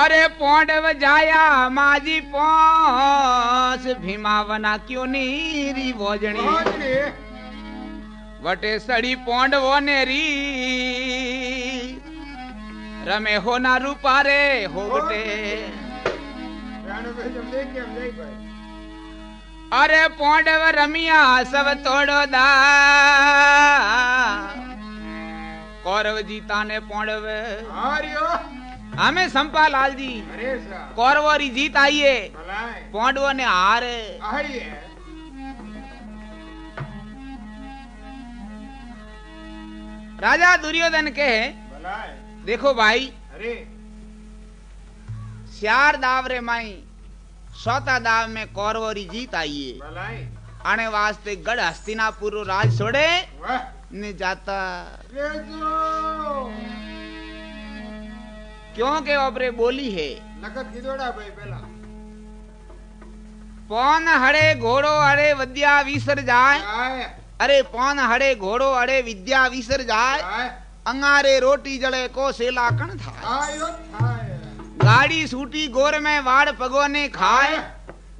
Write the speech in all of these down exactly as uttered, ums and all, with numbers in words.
अरे पौंडव जाया माजी पौस भीमावना क्यों नीरी भोजनी वटे सड़ी पौंडवो नेरी रमे हो ना रूपारे हो बटे अरे पौंडव रमिया सब तोड़ो दा कौरव जीता ने पौंडव हमें संपा लाल जी कौरवरी जीत आइए पौंडव ने हार राजा दुर्योधन कहे देखो भाई चार दावरे माई सौता दाव में कौरवरी जीत आई है आने वास्ते गढ़ हस्तिनापुर राज छोड़े ने जाता क्यों के ओबरे बोली है भाई पहला पौन हड़े घोड़ो अड़े विद्या विसर जाए अरे पौन हड़े घोड़ो अड़े विद्या विसर जाए अंगारे रोटी जड़े को सेला कण था गाड़ी सूटी गोर में वाड़ पगोने खाए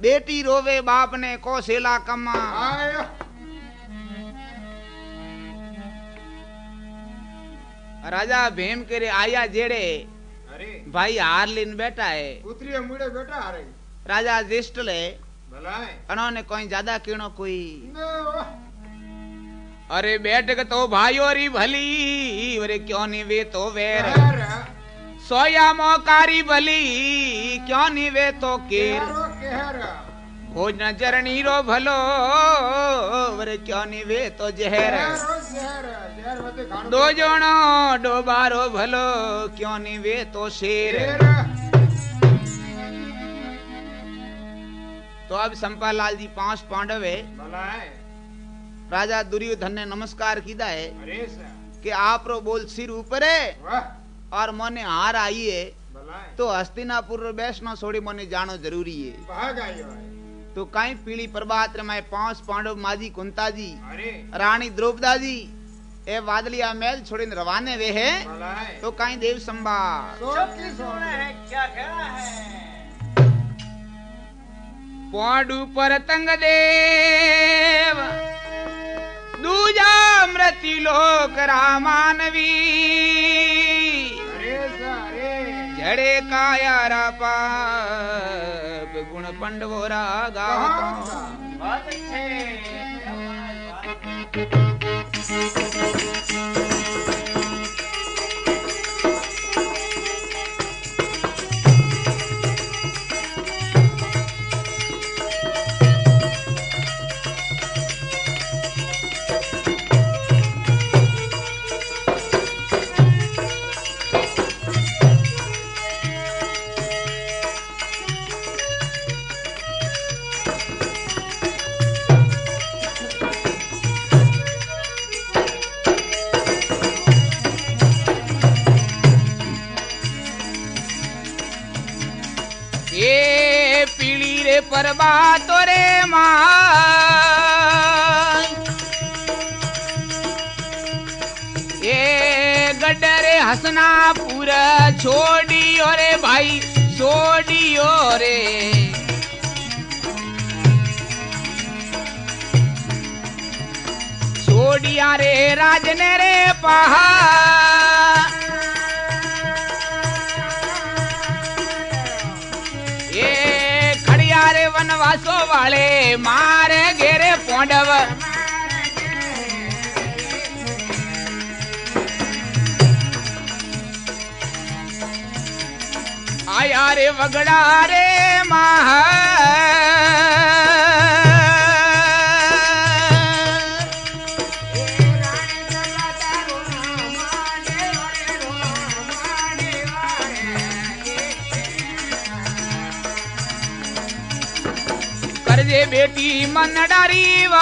बेटी रोवे बाप ने को सेला कमा राजा भेम करे आया जेड़े भाई हार लेन बैठा है उतरी मुड़े बेटा आ रही राजा ज्येष्ठ ले उन्होंने कोई ज्यादा किणो कोई अरे बैठ तो भाई री भली अरे क्यों नहीं वे तो वेर सोया मोकारी भली क्यों नहीं वे तो केर भोजना जरणी रो भलो वरे क्यों नहीं वे तो जहर दो जोनो दो बारो भलो क्यों नहीं वे तो शेर तो अब संपालाल जी पांच पांडव है राजा दुर्योधन ने नमस्कार कीधा है कि आप रो बोल सिर ऊपर है और मने हार आई है तो हस्तिनापुर बैसना छोड़ी मने जानो जरूरी है तो कई पीली प्रभात में पांच पांडव माजी कुंता जी रानी द्रौपदा जी ए वादलिया महल छोड़ी रवाने वे है तो कई देव संभा पांडु पर तंग देव दूजा मृति लोक रामानवी जड़े काया रा पाप गुण पंडवोरा गाओ परबात रे मां ये गड्ढे हसनापुर छोड़ियो रे भाई छोड़ियो रे छोड़िया रे राजन रे पहा वनवासो वाले मारे घेरे पौंडव आया रे वगड़ा रे माह बेटी मन डारी वा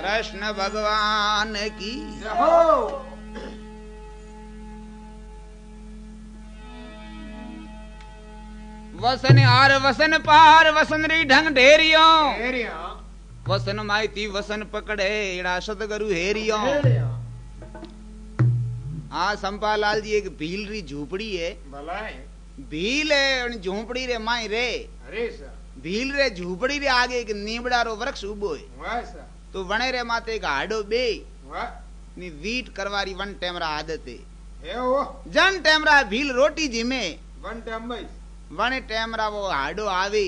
कृष्ण भगवान की जय। वसन आर वसन पार वसन री ढंग ढेरियो वसन माइती वसन पकड़े इड़ा सतगुरु हेरियो। हाँ संपा लाल जी एक भील री झोपड़ी है, भील है झोपड़ी रे माई रे भील रे झोपड़ी रे आगे एक नीबड़ा रो वृक्ष उबो है तो वने रे माते एक हाडो बे नी वीट करवारी वन टेमरा आदत है जन टेमरा भील रोटी जिमे वन टेम वने टेमरा वो हाडो आवे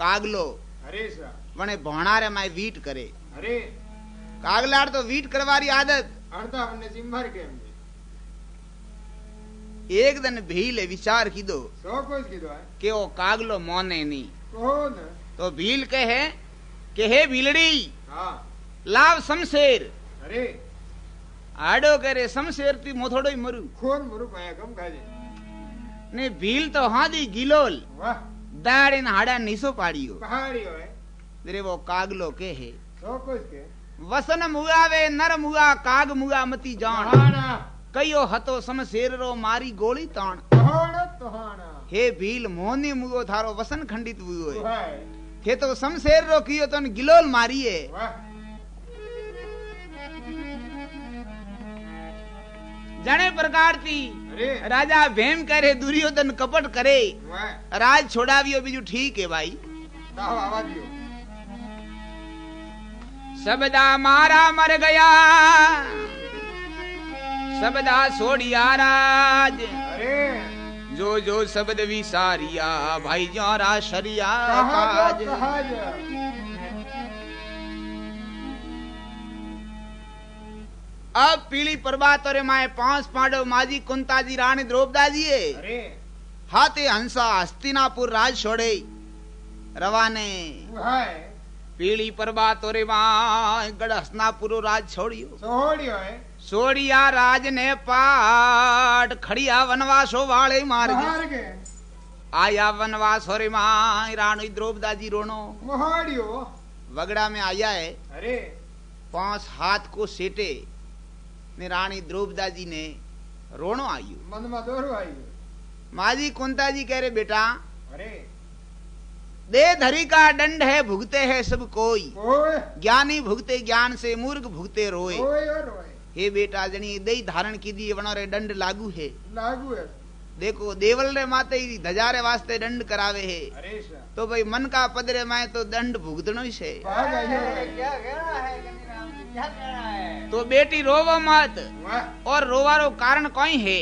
कागलो अरे सा वने भोणा रे माई वीट करे अरे कागलार तो वीट करवारी आदत अर्धा हमने जिम्मर के हमने एक दिन भील विचार किदो सो कुछ किदो है के ओ कागलो मोने नी कौन तो भील के है के हे भीलड़ी हां लाव शमशेर अरे हाडो करे शमशेर ती मोथोड़ो ही मरू खोर मरू पाया कम खाजे ने भील तो हाँ दी गिलोल दाड़ इन हाड़ा निसो पाड़ियो तेरे वो कागलो के है तो कुछ के वसन मुआ वे नर मुआ काग मुआ मती जान कयो हतो समसेर रो मारी गोली तान हे भील मोहनी मुओ थारो वसन खंडित हुयो है हे तो समसेर रो कियो तन गिलोल मारी है जने प्रकार थी राजा भेम करे दुर्योधन कपट करे राज छोड़ावियो बीजू ठीक है भाई सबदा मारा मर गया सबदा छोड़िया राज जो जो शब्द विसारिया भाई जोरा शरिया काज अब पीली प्रभात और माए पांच पांडव माजी कुंताजी रानी द्रौपदाजी है हाथे हंसा हस्तिनापुर राज छोड़े रवाने पीली प्रभात और माए गढ़ हस्तिनापुर राज छोड़ियो छोड़ियो है छोड़िया राज ने पाठ खड़िया वनवासो वाले मार गए आया वनवास और माए रानी द्रौपदाजी रोनो मोहाड़ियो वगड़ा में आया है अरे पांच हाथ को सेटे ने रानी द्रौपदाजी ने रोनो आयो मन में दोरो आयो माजी कुंता जी कह रहे बेटा अरे दे धरी का दंड है भुगते है सब कोई ज्ञानी भुगते ज्ञान से मूर्ख भुगते रोए हे बेटा जनी दे धारण की दी वनो रे दंड लागू है लागू है देखो देवल रे माते ही धजारे वास्ते दंड करावे है अरे तो भाई मन का पदरे माए तो दंड भुगतनो ही से क्या कहना है तो बेटी रोवो मत और रोवारो कारण कोई है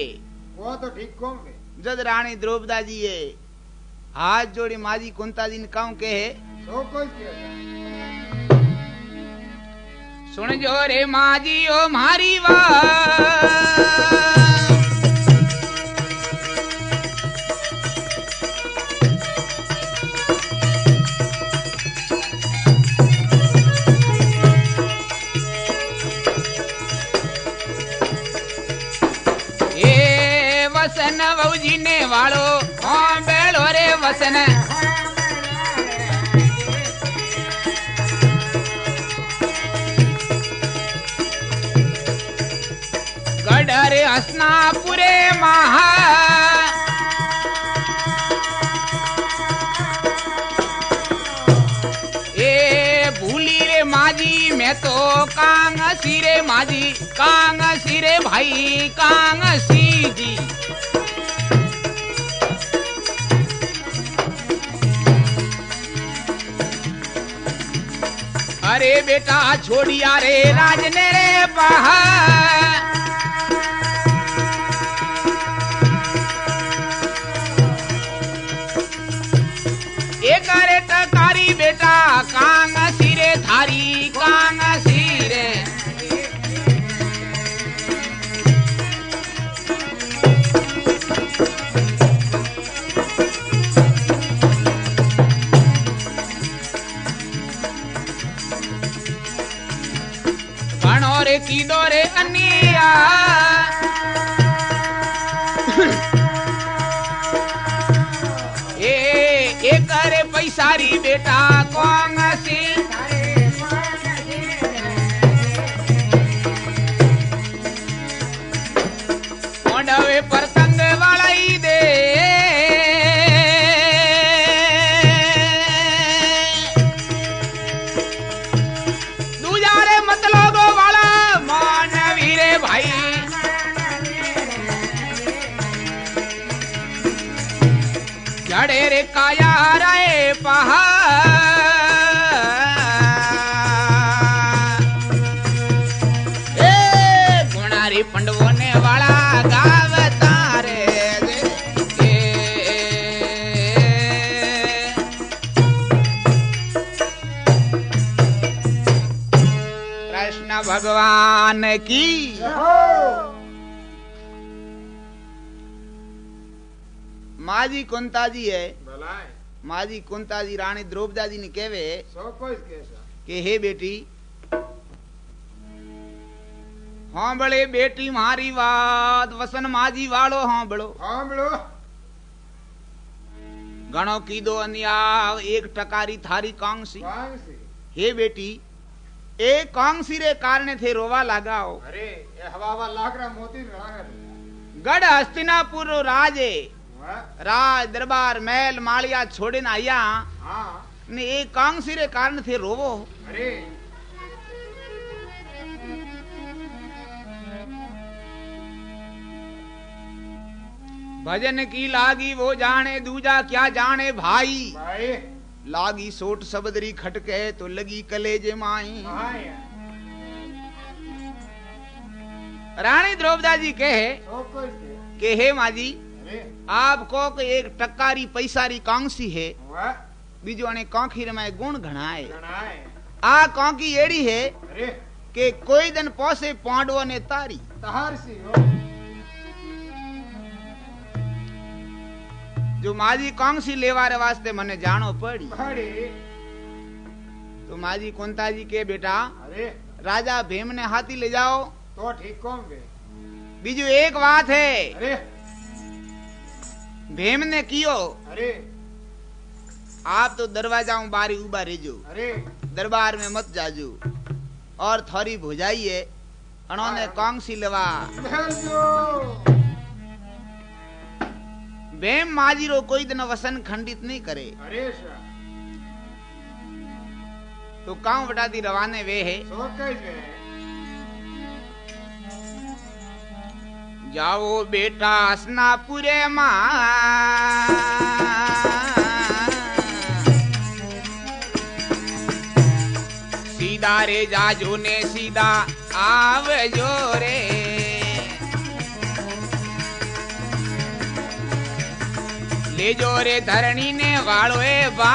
वो तो ठीक कौन है जद रानी द्रौपदा जी है हाथ जोड़ी माजी कुंता जी ने कहूं के है तो कोई क्या सुन जो रे माजी ओ मारी वाह वालो हाँ बेलो रे वसन गढ़रे हसनापुरे महा ए भूली रे माजी मैं तो कांग सिरे माजी कांग सिरे भाई कांग सी जी अरे बेटा छोड़िया रे राज ने रे पहा एक अरे टकारी बेटा कांग सिरे थारी कांग सिरे भणोरे की डोरे अनिया ए एक करे पैसा री बेटा कौन सी मोडवे परतंग वाला ही दे रे काया रे पहाड़ ए गुणारी पंडवोने वाला गाव तारे कृष्ण भगवान की माँ जी कुंता जी है माँ जी कुंता जी रानी द्रौपदा जी ने कहवे के हे बेटी हाँ बड़े बेटी मारी बात वसन माँ जी वालो हाँ बड़ो हाँ बड़ो गणो की दो अन्याव एक टकारी थारी कांगसी हे बेटी एक कांगसी रे कारण थे रोवा लगाओ अरे हवा लाख रा मोती गढ़ हस्तिनापुर राजे राज दरबार महल मालिया छोड़े ना आया ने एक कांगसी रे कारण थे रोवो अरे भजन की लागी वो जाने दूजा क्या जाने भाई, भाई। लागी सोट सबदरी खटके तो लगी कलेजे माई रानी द्रौपदा जी कहे के हे माजी आपको के एक टक्कारी पैसारी कांगसी है बीजो अने कांखी रमाय गुण घणाए आ कांकी एड़ी है के कोई दिन पौसे पांडवों ने तारी तार सी हो जो माजी कांगसी लेवारे वास्ते मने जानो पड़ी तो माजी कुंता जी के बेटा राजा भीम ने हाथी ले जाओ तो ठीक कौन बीजो एक बात है भीम ने कियो अरे आप तो दरवाजा बारी उबा रहो अरे दरबार में मत जाजो और थोड़ी भुजाइए अनोने कांगसी लवा भीम माजी रो कोई दिन वसन खंडित नहीं करे अरे तो कांव बटा दी रवाने वे है जाओ बेटा हस्तिनापुरे माँ सीधा रे जाजो ने सीधा आव जो रे ले जो रे धरणी ने वालो ए बा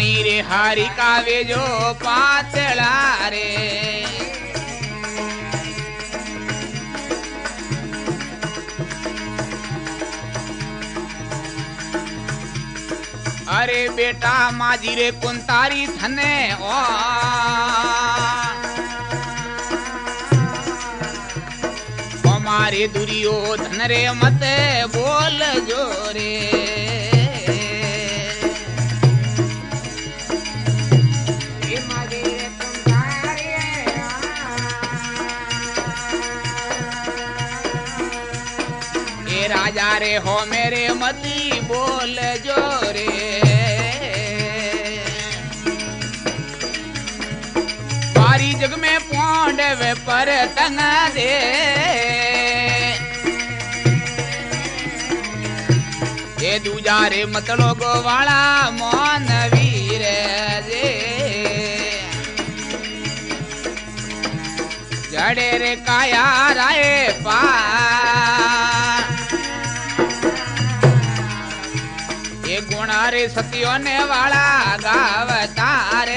रे हारी कावे जो पातला रे अरे बेटा माजी रे कुंतारी थने ओ हमारे दुर्योधन रे मत बोल जो रे राजा रे हो मेरे मती बोल जो रे बारी जग में पांडव पर तंग दे ये दूजा रे मतलो गो वाला मान वीर जे जड़े रे काया राय पा गुणारे सतियों ने वाला गाव तारे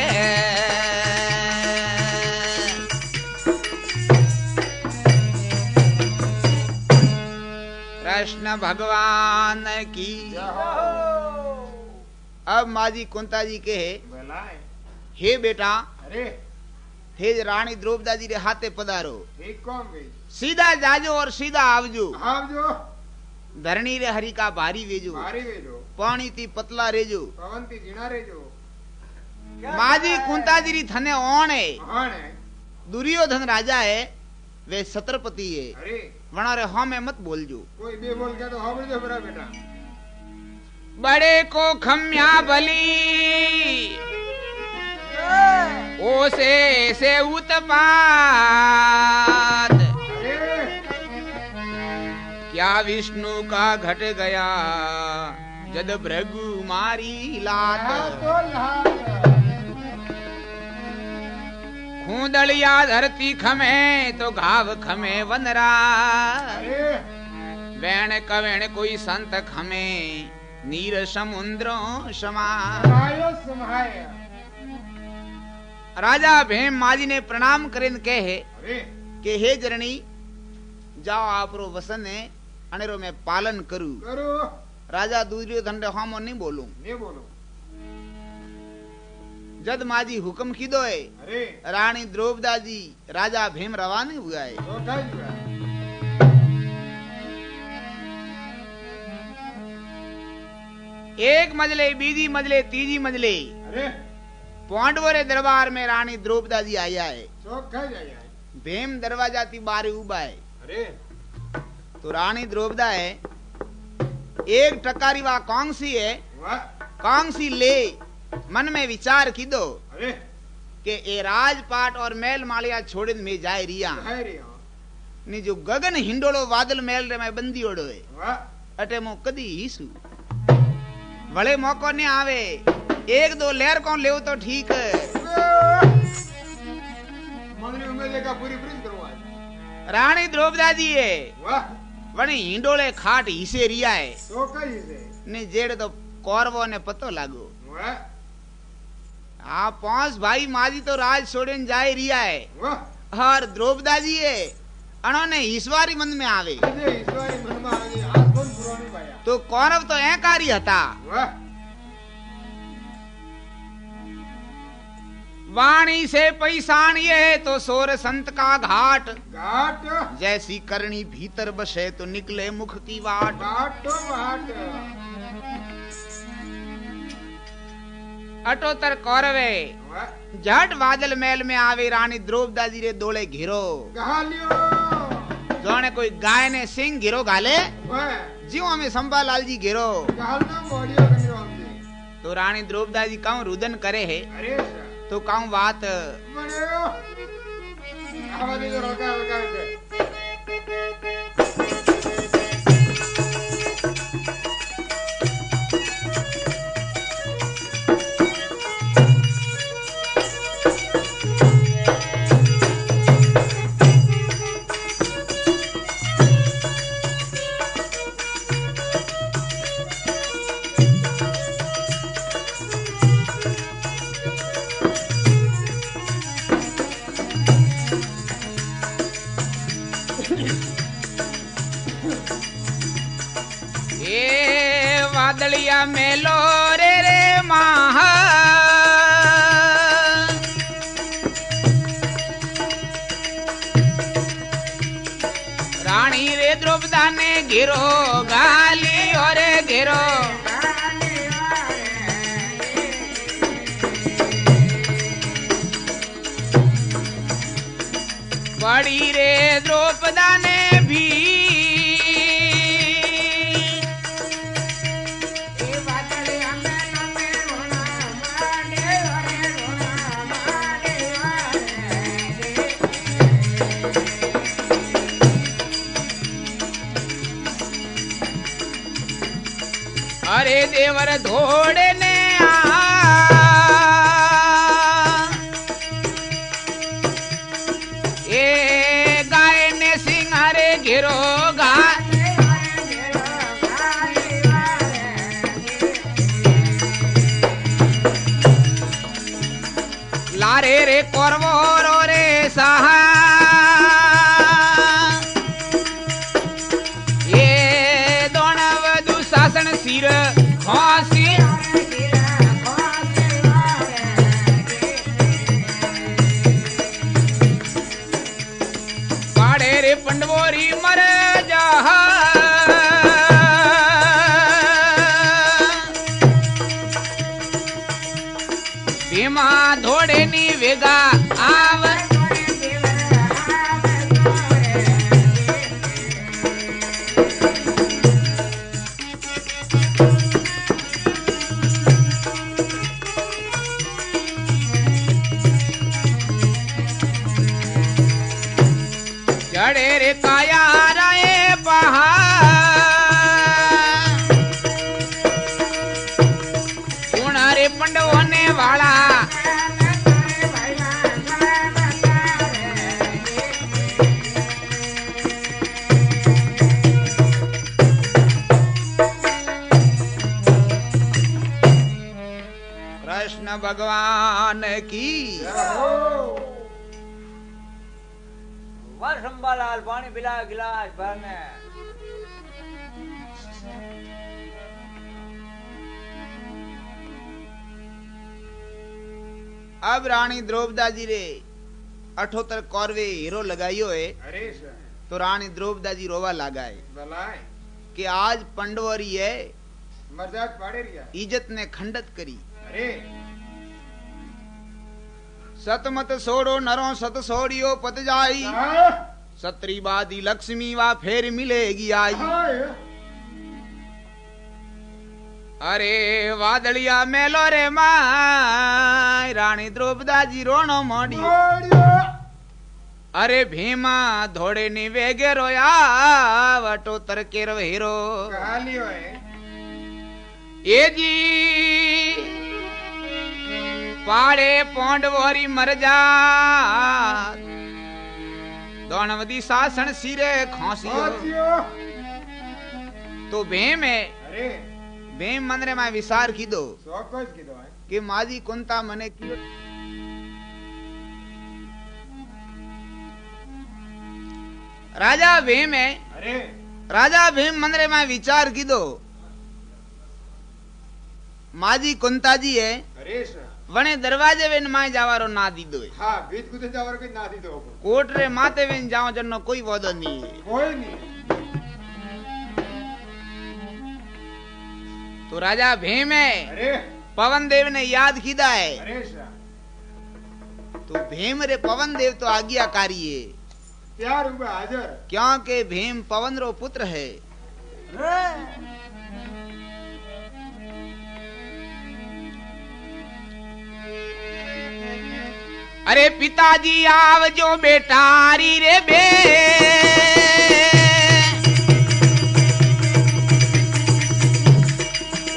कृष्ण भगवान की अब माझी कुंता जी के है, हे बेटा अरे थे रानी द्रौपदा जी रे हाथे पधारो, सीधा जाजो और सीधा आवजो, आवजो धरणी रे हरि का भारी वेजो, भारी वेजो पानी ती पतला रेजो, पवन ती जीना रेजो। माजी कुंता जी री थने ओण है, दुर्योधन राजा है, वे सत्रपति है, वणा रे हाँ में मत बोल जो, कोई भी बोल के तो हाँ बोल दो बड़ा बेटा। बड़े को खम्या बली ओ से से उत्पाद, क्या विष्णु का घट गया जद भृगु मारी लात। खूंदड़िया धरती खमे तो घाव खमे वनरा, वैण कवैण कोई संत खमे नीर समुद्रों समान। राजा भेम माजी ने प्रणाम करें कहे के हे जरणी जाओ आप रो वसन है अनेरो में पालन करूं। करो राजा दुर्योधन रे हम नहीं बोलूं, नहीं बोलूं। जद माजी हुक्म की दो है, रानी द्रौपदा जी राजा भेम रवाना हुआ है। एक मजले बीजी मजले तीजी मजले पांडवरे दरबार में रानी द्रौपदा जी आया है, है। भीम दरवाजा थी बारे उबा है। अरे तो रानी द्रौपदा है, एक टकारी वा कांगसी है, कांगसी ले मन में विचार की दो के ए राजपाट और मेल मालिया छोड़िन में जाए रिया नी जो गगन हिंडोलो वादल मेल रे में बंदी ओडो है अटे मो कदी हीसू भले मौको ने आवे, एक दो लहर कौन ले तो ठीक। रानी द्रौपदा जी है वणी हिंडोले खाट हिसे रिया है तो ने जेड़ तो कौरवों ने पतो लागो। हाँ पांच भाई माजी तो राज छोड़न जाए रिया है और द्रौपदा जी है अनोने ईश्वरी मन में आवे, तो कौरव तो एकारी हता। वाणी से पैसानी है तो सोर संत का घाट, घाट जैसी करनी भीतर बसे तो निकले मुख की वाट, वाट, वाट। अटोतर कौरवे झट वाजल मेल में आवे, रानी द्रौपदा जी रे दोले घिरो जोने कोई गाय ने सिंह घिरो घाले जीव हमें संभा लाल जी घिरो। तो रानी द्रौपदा जी का रुदन करे है तो कहूं बात मेलो रे रे महा रानी रे द्रौपदा ने घेरो गाली और घेरो, बड़ी रे द्रौपदा ने भी अरे देवर धोड़े ने आ ए गाय ने सिंह हरे घेरो गा, लारे रे कौरवो रे सहा सी भीमा धोड़े नी वेगा आव चढ़े रे काया राए पहाड़ सुना रे पंडवने वाला कृष्ण भगवान की। संभालाल पानी पिला गिलास भरने अब रानी द्रौपदा जी रे अठोत्तर कौरवे हीरो लगाइयो है। अरे तो रानी द्रौपदा जी रोवा लगाए कि आज पंडवरी है मर्जात पाड़े रिया इज्जत ने खंडत करी। अरे सत मत सोड़ो नरों सत सोड़ियो पत जाई सत्रीवादी लक्ष्मी वा फेर मिलेगी आई। अरे वादलिया मेलो रे माई रानी द्रौपदा जी रोनो मोड़ी। अरे भीमा धोड़े नी वेगे रोया वटो तरके रो हेरो ए जी पाड़े पौंडवरी मरजा दोनवदी सासन सिरे खांसियो तो भेम है। अरे भेम मंदरे मैं विसार की दो कि माजी कुंता मने की राजा भेम है। अरे राजा भेम मंदरे मैं विचार की दो माजी कुंता जी है। अरे वने दरवाजे वेन माय जावारो ना दीदो। हां बीच कुते जावारो के ना दीदो कोट रे माते वेन जाओ जन्नो कोई वादो नहीं कोई नहीं। तो राजा भीम है। अरे पवन देव ने याद कीदा है। अरे तो भीम रे पवन देव तो आज्ञाकारी है प्यार हुआ हाजर क्योंकि भीम पवन रो पुत्र है। अरे पिताजी आव जो बेटारी रे बे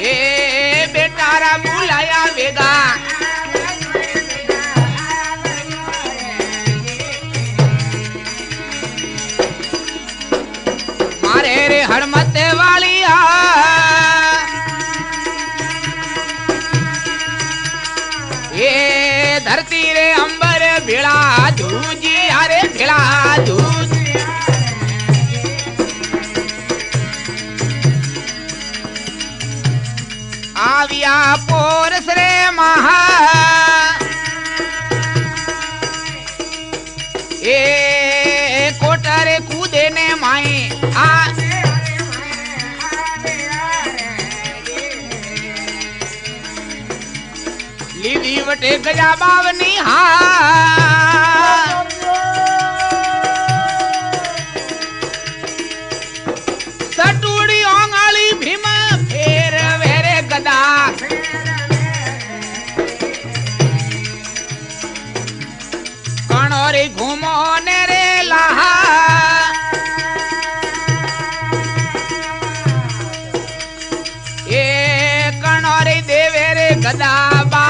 ए बेटारा बुलाया वेगा मारे रे हरमते वालिया ये धरती रे अंबर भिड़ा जूझी अरे भिड़ा जूझी आविया पोरस रे महा ए कोटरे कूदे ने माए आ लीली वटे गजा बावनी हां सटूड़ी ओंगाली भीम फेर वेरे गदा कणोरी घूमो ने रे लाहा ए कणोरी देवे रे गदा बा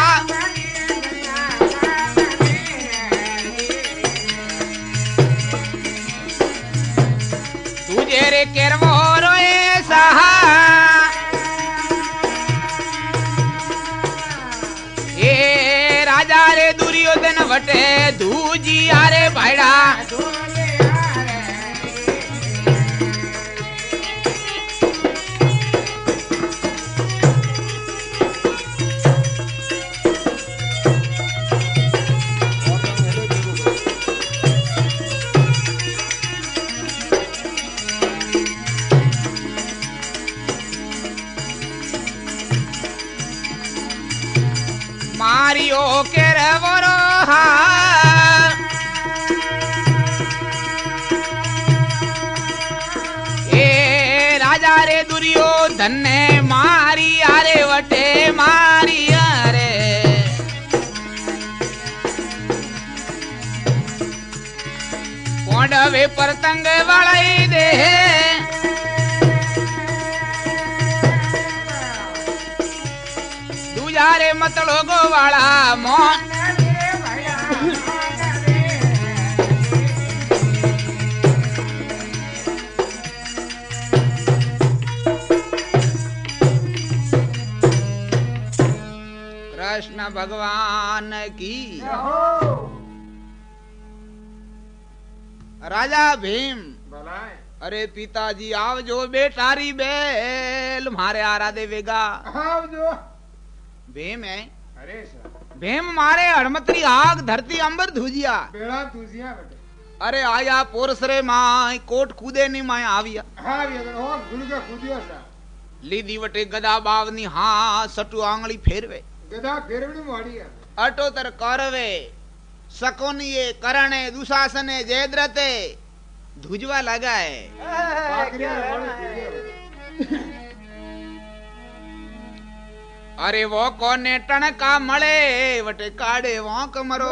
तेरे केरवो रोए सहा ए राजा रे दुर्योधन वटे दूजी आरे भाईड़ा हरियो के रवरो ए राजा रे दुर्योधन ने मारी आरे वटे मारी आरे कोंडवे परतंग वाले दे रे मतलोगो वाला मोन कृष्ण भगवान की। राजा भीम बोलाए, अरे पिताजी आव जो बेटारी बेल मारे आरा देवेगा। आव जो भीम है, अरे भीम मारे हड़मतरी आग धरती अंबर धुजिया बेड़ा धुजिया बेटे। अरे आया पोरसरे माय कोट कूदे नी माय आविया कूदिया लीदी वटे गदा बावनी हाँ सटू आंगली फेरवे गदा फेरवनी मारिया अटो तर करवे सकोनिये करणे दुशासने जयद्रते धुजवा लगा है। अरे वो कोने टणका मले वटे काड़े वोंक मरो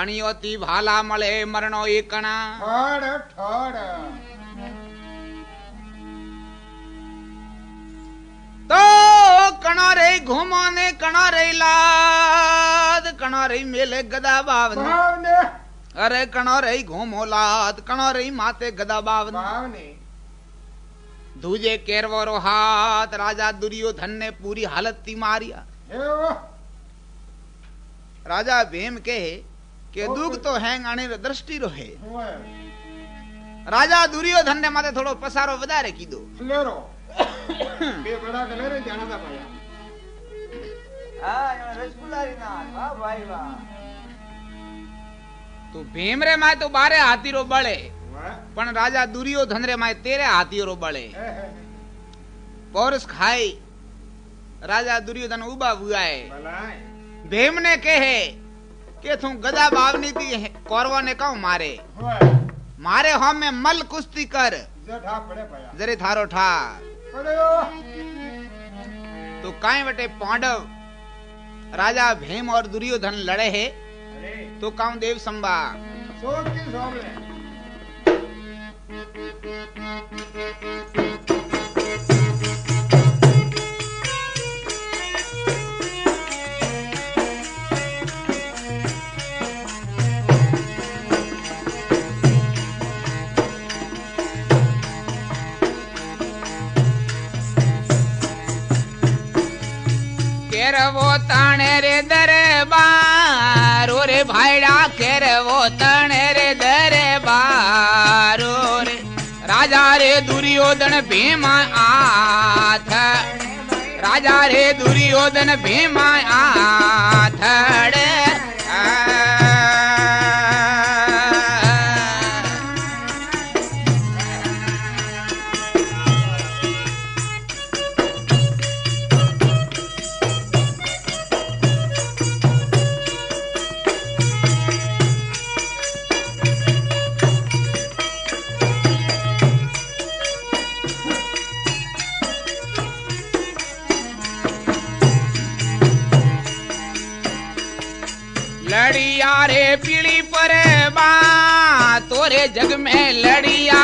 अणियोती भाला मले मरणो एकना तो कणो रे घूमो ने कणो रे लाद कणो रे मेले गदा बावने। अरे कणो रे घूमो लाद कणो रे माते गदा बावने दूजे केरवरो हाथ राजा दुर्योधन ने पूरी हालत थी मारिया। राजा भीम कहे के दुख तो है गाने दृष्टि रो है। राजा दुर्योधन ने माते थोड़ो पसारो वधा रे कीदो लेरो बे बड़ा गले रे जाना था भाई हां यो रसगुल्लारी ना वाह भाई वाह। तो भीम रे माय तो बारे हाथी रो बळे पण राजा दुर्योधन रे माय तेरे हाथी रो बळे पौरस खाई। राजा दुर्योधन उबा हुआ है। भीम ने कहे के तू गदा बावनी थी कौरवा ने कहूं मारे मारे हम में मल कुश्ती कर जरे थारो ठा। तो काय वटे पांडव राजा भीम और दुर्योधन लड़े है तो कहूं देव संभा केरवो ताने रे दरबार रे भाईड़ा केरवो ताने रे दरबार राजा रे दुर्योधन भीम आथ राजा रे दुर्योधन भीम आथ लड़िया रे पीली पर बा तोरे जग में लड़िया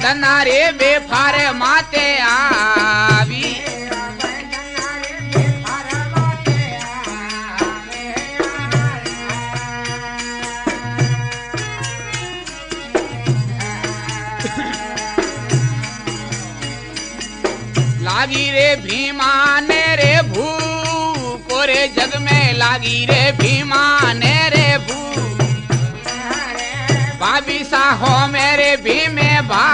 तना रे बेफारे माते आवी लागी रे भीमाने रे भू रे जग में लागी रे भीमा ने रे भू भाभी सा हो मेरे भीमे भा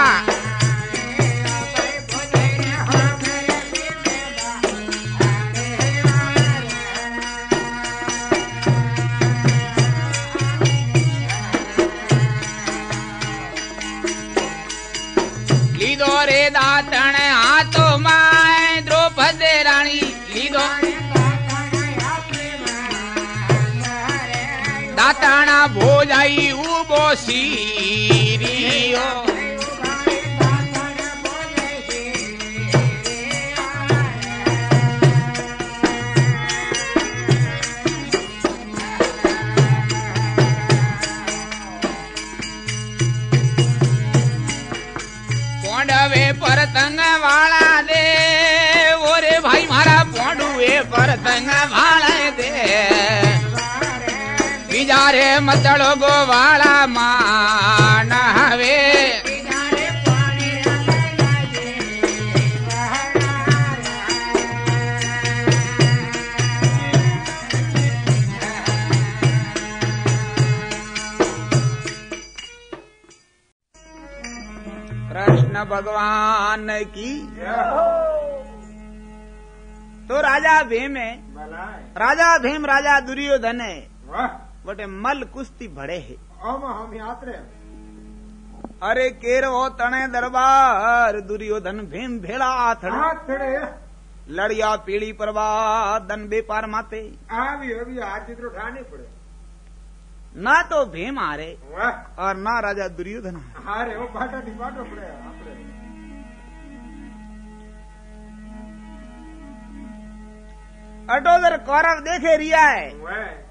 लीदो रे दातण हाथों माए द्रौपदी बोजाई उबो सीरियो पोंडवे परतंग वाला दे ओरे भाई मारा पोंडवे परतंग वाला दे बिजारे मतलो गोवाला माना हवे कृष्ण भगवान की तो राजा भीम है। राजा भीम राजा दुर्योधन है बटे मल कुश्ती भड़े है। हम यात्रे अरे केरवो तने दरबार दुर्योधन भीम भेड़ा आथड़े लड़िया पीड़ी परवाद दन बेपार माते आवी अभी आज चित्र उठाने पड़े ना तो भीम आ रहे और ना राजा दुर्योधन आ रहे वो बाटा निभाटो पड़े अटोदर कौरव देखे रिया है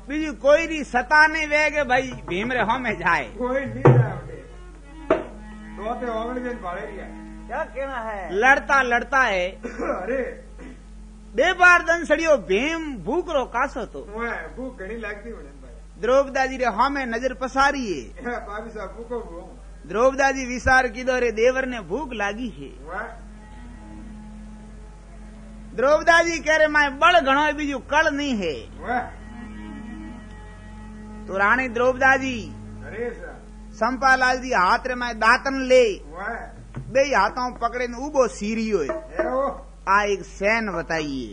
बीजी कोई री सताने वेगे भाई भीम रे हमें जाए कोई नहीं जाए क्या कहना है लड़ता लड़ता है अरे बेबार दन सड़ियो भीम भूख रो कासो तो भूख घनी लगती द्रौपदी रे हमें नजर पसारी है द्रौपदी विसार कीधो रे देवर ने भूख लागी है। द्रौपदी कह रहे मैं बड़ घणो है बीजू कल नहीं है तो रानी द्रौपदी संपा लाल जी हाथ रे मैं दातन ले बे हाथों पकड़े उबो सीरियो आ एक सैन बताइए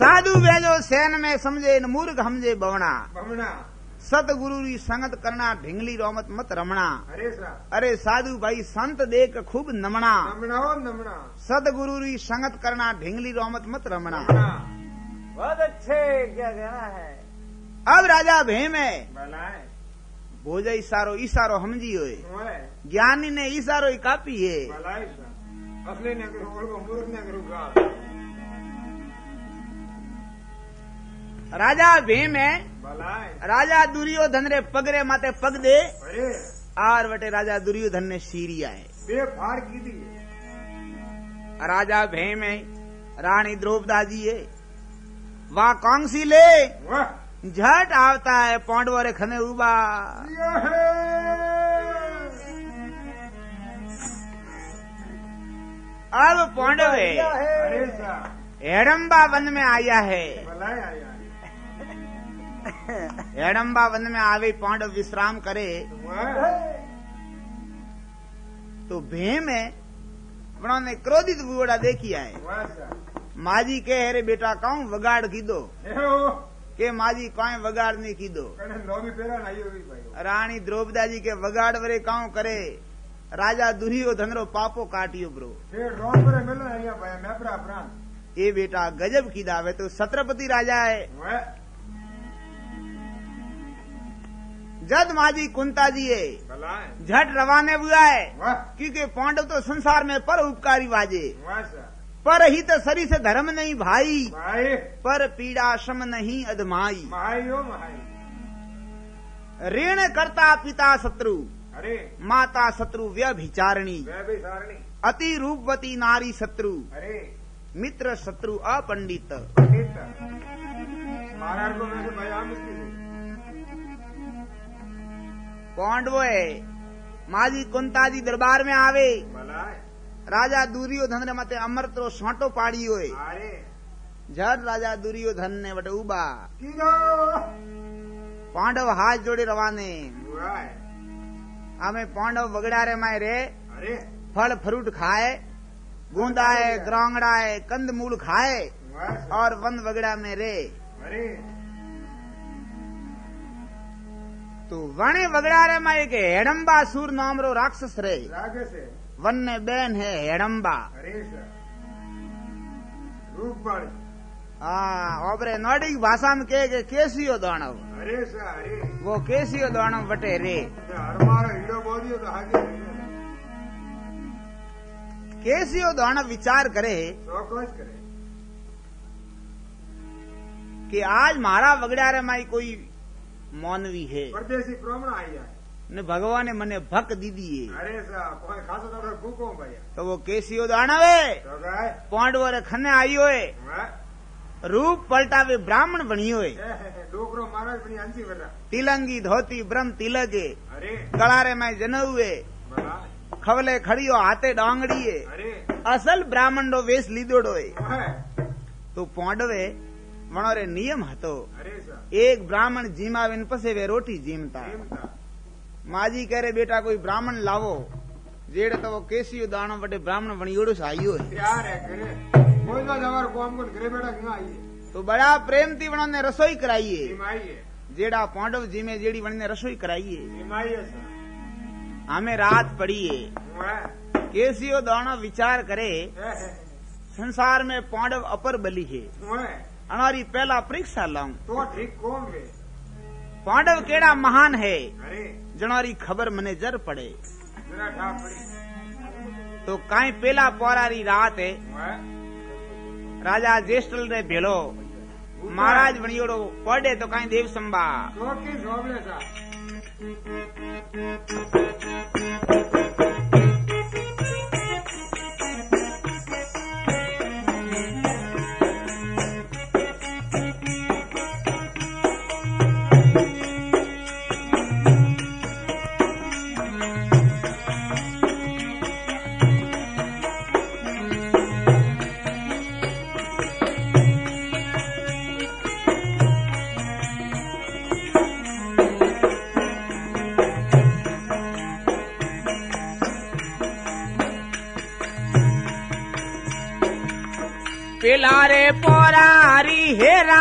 साधु भेजो सैन में समझे न मूर्ख हमजे बवना सतगुरु री संगत करना ढिंगली रोमत मत रमना अरे, अरे साधु भाई संत देख खूब नमना नमना सतगुरु री संगत करना ढिंगली रोमत मत रमना बहुत अच्छे क्या कहना है। अब राजा भीम है भोजई सारो इशारो हमजी होए ज्ञानी ने इशारो ही कापी है राजा भीम है राजा दुर्योधन रे पगरे माते पग दे आर वटे राजा दुर्योधन ने सीरिया है बेफार की दी राजा भीम है रानी द्रौपदी है वाह कौन सी ले झट आवता है पौंडवो रे खने उबा अब पौंडव है हेडम्बा वन में आया है हेडम्बा वन में आवे पांडव विश्राम करे तो भीम है उन्होंने क्रोधित बुगोड़ा देखिया है माजी के हेरे बेटा कहूं वगाड़ की दो के माजी कौन वगाड़ नहीं की दो रानी द्रौपदी जी के वगाड़ वरे कहूं करे राजा दुर्योधन रो पापो काटियो ब्रो ये बेटा गजब की दावे तो छत्रपति राजा है जद माजी कुंता जी है झट रवाने हुआ है क्योंकि पांडव तो संसार में पर उपकारी बाजे पर ही तो सरी से धर्म नहीं भाई, भाई। पर पीड़ा शम नहीं अधमाई ऋण करता पिता शत्रु माता शत्रु व्यभिचारिणी अति रूपवती नारी शत्रु मित्र शत्रु अपंडित पांडव है माजी कुंता जी दरबार में आवे राजा दुर्योधन रे मते अमृत रो सोटो पाड़ी होए झर राजा दुर्योधन ने बटे उबा पांडव हाथ जोड़े रवाने हमें पांडव वगड़ा रे मायरे फल फ्रूट खाए गूंदा है ग्रांगड़ा है कंद मूल खाए और वन वगड़ा में रे तो वणे वगड़ारे में एक हेडम्बा सूर नाम रो राक्षस रे वन ने बैन है हेडम्बा नोडिक भाषा में कहे के केसियो दाणव वो केसियो दाणव बटे रे केसियो दाणव विचार करे कि आज मारा वगड़ारे माई कोई मौनवी है परदेसी ब्राह्मण आया ने भगवान ने मने भक दी दी है। अरे भाई तो वो केसियो दाणवे पौंडवो रे खने आई होए रूप पलटावे ब्राह्मण बनी होए डोकरो महाराज बनी आंसी वरा तिलंगी धोती ब्रह्म तिलक है गलारे में जनेऊ है खवले खड़ियो हाथे डांगड़ी है असल ब्राह्मण रो वेश लीदोड़ो है तो पौंडवे मनो रे नियम हतो एक ब्राह्मण जीमाविन पसे वे रोटी जीमता माजी कह रहे बेटा कोई ब्राह्मण लावो जेड़ तो वो केसियो दाणो बटे ब्राह्मण बनियोड़ो साइयो है तो बड़ा प्रेम थी वनों ने रसोई कराइए जेड़ा पांडव जी में जेड़ी वन ने रसोई कराइए हमें रात पड़िए केसियो दाणो विचार करे संसार में पांडव अपर बली है हमारी पहला परीक्षा लाऊं तो ठीक कौन है पांडव केड़ा महान है जनारी खबर मने जर पड़े तो काई पहला पौरारी रात है राजा जेस्टल रे भेलो महाराज बनियोड़ो पड़े तो काई देव संभा पिलारे पौरारी हेरा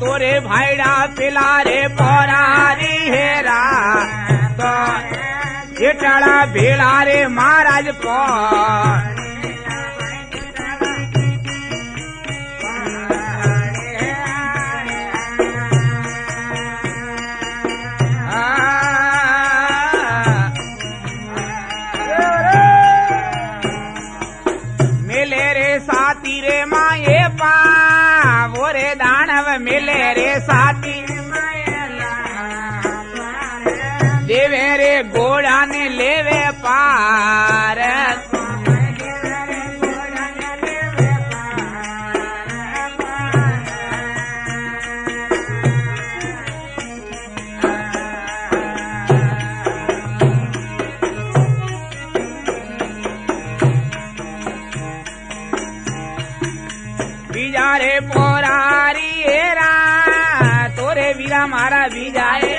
तोरे भाईड़ा पिलारे पौरारी हेरा तो जेठाड़ा भेड़ारे महाराज पौ मिले रे साथी देवे रे घोड़ा ने लेवे पार बीजा रे पोरारी वीरा मारा भी जाए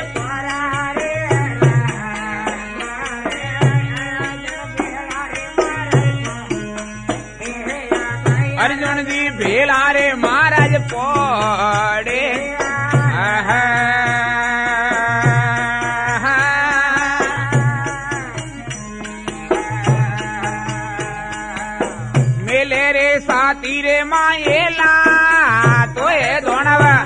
अर्जुन जी भेला रे महाराज पौड़े मिले रे साथी रे मायेला तो ये धोणवा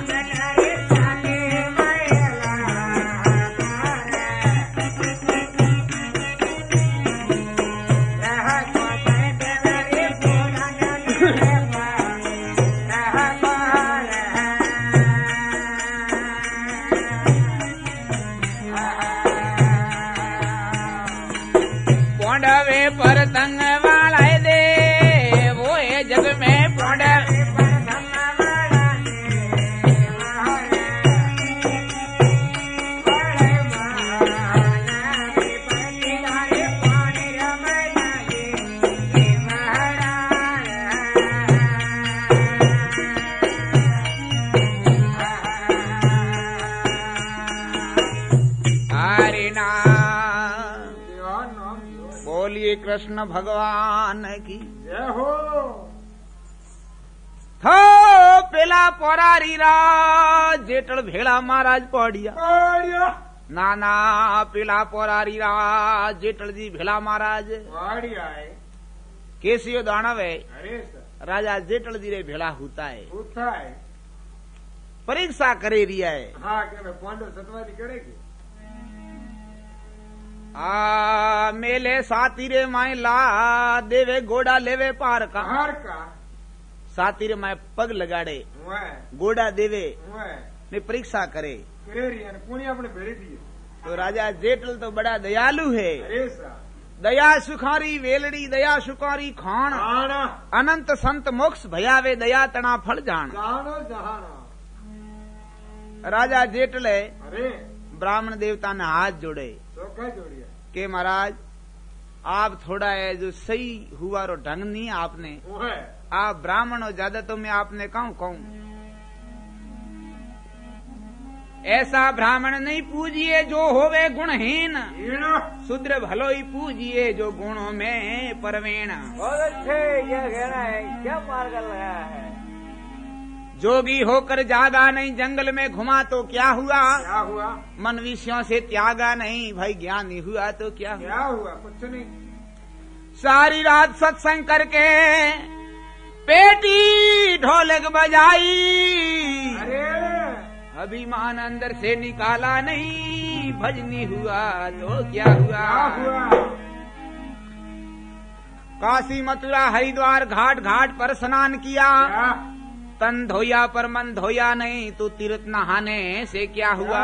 कृष्ण भगवान की जय हो थो पेला परारी राज जेटल भेड़ा महाराज पौड़िया नाना पेला परारी राज जेटल जी भेड़ा महाराज केसियो दाणव है राजा जेटल जीरे भेड़ा होता है, होता है परीक्षा करे रिया है। हाँ, के मैं पांडव सतवारी करेगी। आ मेले साथी रे माए ला देवे गोड़ा लेवे पार का, पार का। साथी रे माए पग लगाड़े गोड़ा देवे ने परीक्षा करे, करे रिया ने पुणी अपने भेड़ी दिए। तो राजा जेटल तो बड़ा दयालु है। दया सुखारी वेलड़ी दया सुखारी खान, अनंत संत मोक्ष भयावे दया तना फल जान। राजा जेटल ब्राह्मण देवता ने हाथ जोड़े के महाराज आप थोड़ा है जो सही हुआ रो ढंग नहीं आपने, आप ब्राह्मण हो ज्यादा तो मैं आपने कहूं कहूं ऐसा ब्राह्मण नहीं पूजिए जो होवे गुणहीन, शूद्र भलो ही पूजिए जो गुणों में परवीण। बहुत अच्छे यह कहना है, क्या मार्ग लगाया है। जोगी होकर जागा नहीं जंगल में घुमा तो क्या हुआ, क्या हुआ। मन विषयों से त्यागा नहीं भाई ज्ञानी हुआ तो क्या हुआ, क्या हुआ, कुछ नहीं। सारी रात सत्संग करके पेटी ढोलक बजाई, अरे अभिमान अंदर से निकाला नहीं, भजनी हुआ तो क्या हुआ, क्या हुआ। काशी मथुरा हरिद्वार घाट घाट पर स्नान किया, तन धोया पर मन धोया नहीं, तो तीर्थ नहाने से क्या हुआ।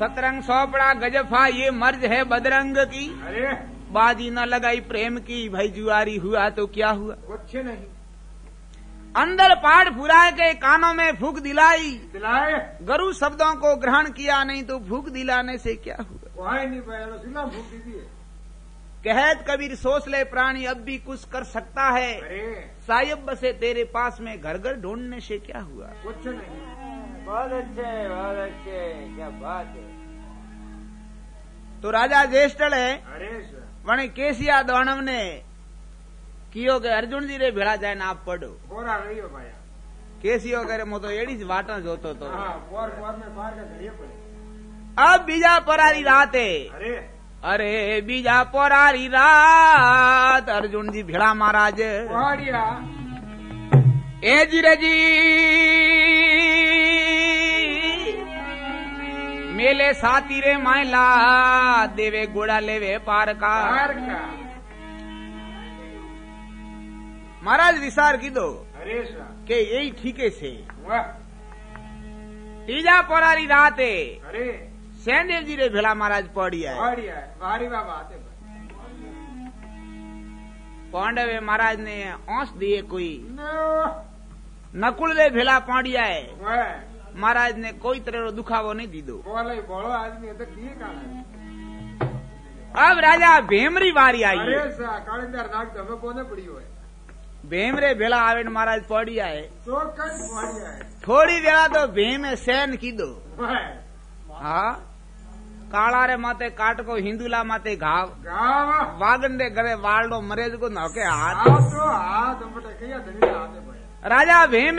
सतरंग सौपड़ा गजफा ये मर्ज है बदरंग की, अरे बाजी न लगाई प्रेम की, भाई जुआरी हुआ तो क्या हुआ, कुछ नहीं। अंदर पाठ फुराए के कानों में फूक दिलाई, दिलाए गुरु शब्दों को ग्रहण किया नहीं, तो फूक दिलाने से क्या हुआ। कहत कबीर सोच ले प्राणी अब भी कुछ कर सकता है, साहिब बसे तेरे पास में घर घर ढूंढने से क्या हुआ, कुछ नहीं। बहुत अच्छे, बहुत अच्छे, क्या बात है। तो राजा जेष्ठल है वने केसिया दानव ने कियो के अर्जुन जी रे भेड़ा जाए ना आप पढ़ो बोरा रही हो भाया केसियो करे मो तो एड़ी वाटा जोतो तो हां बोर बोर में बाहर का घड़िए पड़े। अब बीजा परारी रात है, अरे अरे बीजा पोरारी रात, अर्जुन जी भेड़ा महाराज ए जीरे जी मेले साथी रे मायला देवे गोड़ा लेवे पार का, का। महाराज विचार की दो के यही ठीके से तीजा पोरारी रात है, सैनदेव जी रे भेड़ा महाराज पढ़िया है। पांडव महाराज ने औंस दिए कोई, नकुल रे भेड़ा पढ़िया है, महाराज ने कोई तरह दुखावो नहीं दी दो। अब राजा भेमरी वारी आई, भेमरे भेड़ा आवे महाराज पढ़िया है। थोड़ी वेला तो भेम सैन की दो, हाँ काला रे माते काट को हिंदूला माते घाव, वागन दे गरे वालो मरेज को नौके हाथ, राजा भीम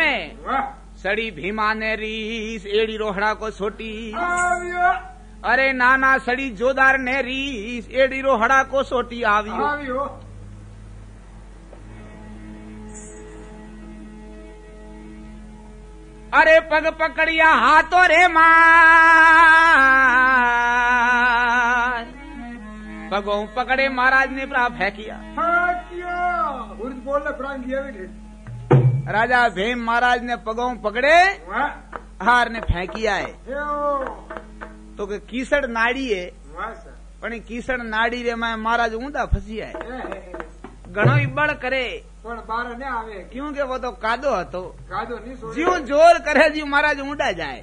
सड़ी भीमा ने रीस एड़ी रोहड़ा को छोटी, अरे नाना सड़ी जोदार ने रीस एड़ी रोहड़ा को छोटी आवियो। अरे पग पकड़िया हाथों रे मार, पगों पकड़े महाराज ने प्राप है किया, राजा भीम महाराज ने पगों पकड़े हार ने फेंकिया है। तो के कीसड़ नाड़ी है पण कीसड़ नाड़ी रे मैं महाराज ऊंधा फसिया है, घणो इबड़ करे बार ने आवे क्योंकि वो तो कादो हतो, कादो नहीं जीव जोर करे जी महाराज ऊंडा जाए।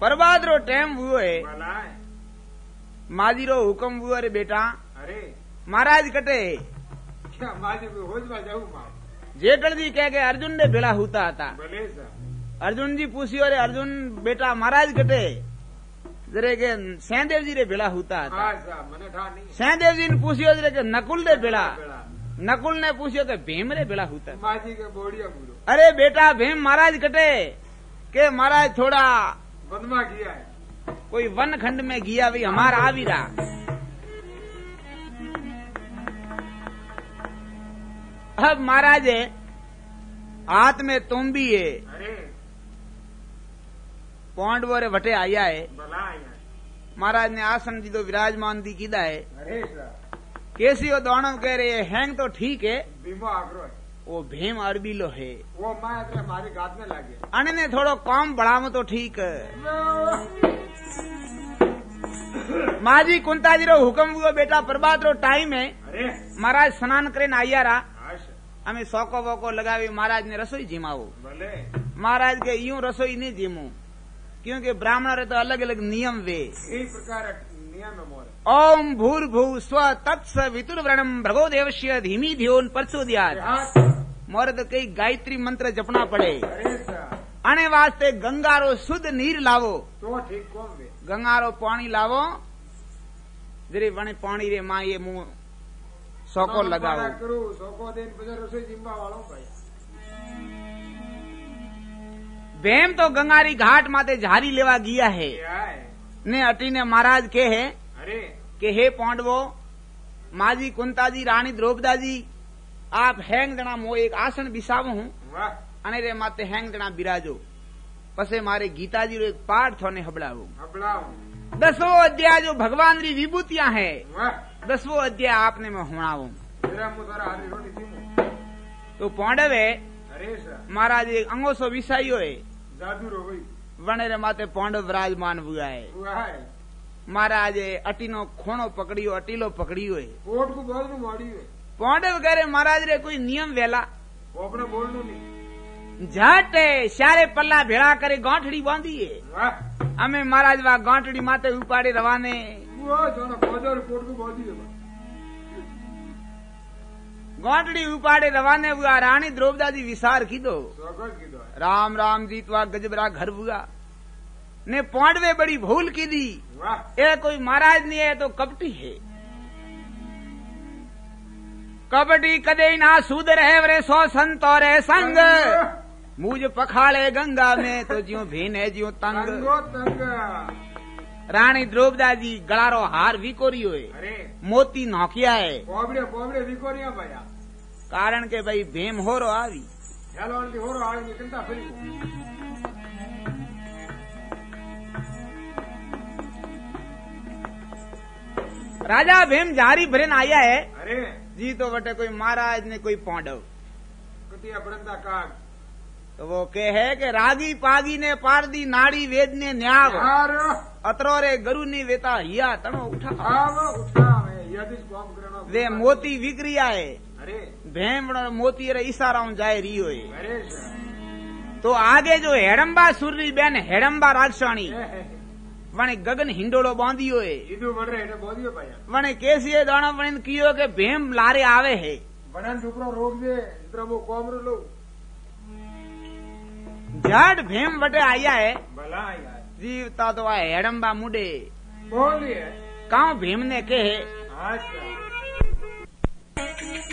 परवाद रो टेम हुओ है, माजी रो हुक्म हुओ रे बेटा, अरे महाराज कटे क्या माजी को होजवा जाऊ मां। जेटल जी कह के अर्जुन ने भेड़ा होता था, अर्जुन जी पूछियो रे अर्जुन बेटा महाराज कटे जरे के सैनदेव जी रे भेड़ा होता था, सैनदेव जी ने पूछियो जरे के नकुल ने भेड़ा, नकुल ने पूछियो के भीम रे भेड़ा होता, अरे बेटा भीम महाराज कटे के महाराज थोड़ा बदमा किया है, कोई वन खंड में गया भाई हमारा आविरा। अब महाराज हाथ में तुम भी है पांडवों रे वटे आया है। महाराज ने आसन जी तो विराजमान दी कीदा है। केसी और दानव कह रहे हैंग तो ठीक है वो भीम अरबीलो है वो हमारे गात में लागे अने ने थोड़ो काम बढ़ाव तो ठीक। माँ जी कुंता जी रो हुक्म हुआ बेटा प्रभात रो टाइम है महाराज स्नान करे आया रा हमें सोको वोको लगावी। महाराज ने रसोई जिमाओ महाराज के यूं रसोई नहीं जिमू क्योंकि ब्राह्मणों रे तो अलग अलग नियम वे प्रकार नियम। ओम भूर्भुव स्व तत्सवितुर्वरणम् भर्गो देवस्य धीमहि धियोन् प्रचोदयात्। मोरे तो कई गायत्री मंत्र जपना पड़े अने वास्ते गंगा रो शुद्ध नीर लावो तो ठीक कौन वे गंगा रो पानी लावो जरे वने पानी रे माँ ये मुँह सोको लगाओ सोको दिन रसोई जिम्बा वालों भाई भेम तो गंगारी घाट माते झारी लेवा गया है ने अटी ने महाराज के है अरे के हे पांडवो माँ जी कुंता जी रानी द्रौपदा जी आप हैंग देना मो एक आसन बिसाव हूँ अने रे माते हैंग देना बिराजो पसे मारे गीता जी रो एक पाठ थोने हबड़ाओ हबड़ाओ दसवो अध्याय जो भगवान री विभूतियां है दसवो अध्याय आपने मैं हुणाऊ तो पांडव है। महाराज एक अंगो सो विसाई हो वनेरे माते पांडव विराजमान हुआ है। महाराज अटीनो खोनो पकड़ियो अटीलो पकड़ियो पांडव कह रहे महाराज रे कोई नियम वेला झट सारे पल्ला भेड़ा करे गांठड़ी बांधी है हमें महाराज वा गांठड़ी माते उपाड़े रवाने गांठड़ी उपाड़े रवाने हुआ रानी द्रौपदा जी विसार कीधो राम राम जीतवा गजबरा घर हुआ ने पांडवे बड़ी भूल की दी ये कोई महाराज नहीं है तो कपटी है कबड्डी कदे ना सूद रहे वरे सो संत और संग मुझ पखाले गंगा में तो ज्यों भीन है ज्यों तंग। रानी द्रौपदा जी गलारो हार विकोरियो है मोती नौकिया है पोबड़े, पोबड़े विकोरिया भैया कारण के भाई भेम हो रो आवी हो रो आवी निकलता फिर राजा भेम जारी भरेन आया है अरे जी तो बटे कोई महाराज ने कोई पांडव तो वो कहे के रागी पागी ने पार दी नाड़ी वेद ने न्याव अतरो रे गुरु ने वेता हिया तनो उठा उठा वे मोती विक्रिया है भेम मोती रे इशारा जाए रियो है तो आगे जो हेडम्बा सूर्य बेन हेडम्बा राक्षाणी वने गगन हिंडोलो बांधियो है वने कैसी दाना वन कियो के भेम लारे आवे है जाट भेम बटे आया है भला आया जीवता तो आए हेडम्बा मुडे बोलिए काऊ भीम ने कहे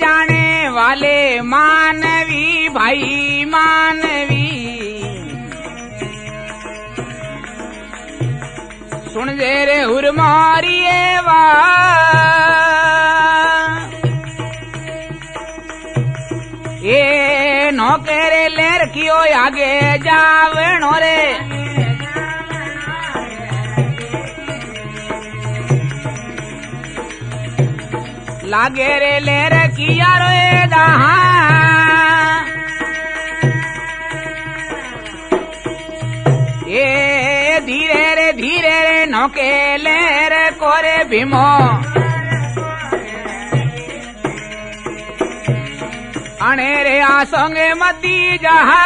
जाने वाले मानवी भाई मानवी सुन जे रे हुर मारी एवा ये नौकरे लेर कियो आगे जावणो रे लागे रे ले रखिया रोए दहा ये धीरे रे धीरे रे नौके लेर कोरे भीमो अने रे आसोंगे मती जहा